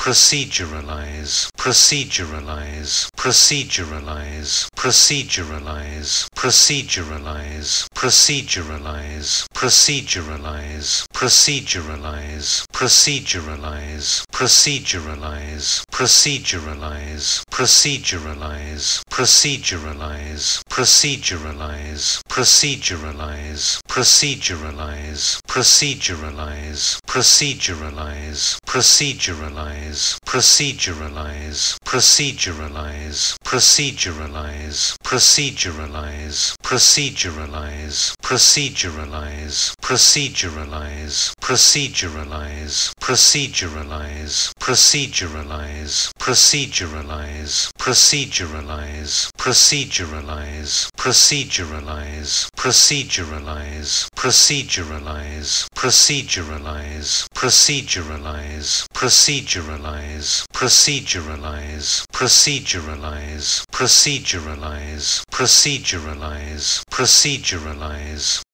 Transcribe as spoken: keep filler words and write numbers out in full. Proceduralize, proceduralize, proceduralize, proceduralize, proceduralize, proceduralize, proceduralize, proceduralize, proceduralize, proceduralize, proceduralize, proceduralize, proceduralize, proceduralize, proceduralize, proceduralize, proceduralize, proceduralize, proceduralize, proceduralize, proceduralize, proceduralize, proceduralize, proceduralize, proceduralize, proceduralize, proceduralize, proceduralize, proceduralize, proceduralize, proceduralize, proceduralize, proceduralize, proceduralize, proceduralize, proceduralize, proceduralize, proceduralize, proceduralize, proceduralize, proceduralize, proceduralize, proceduralize,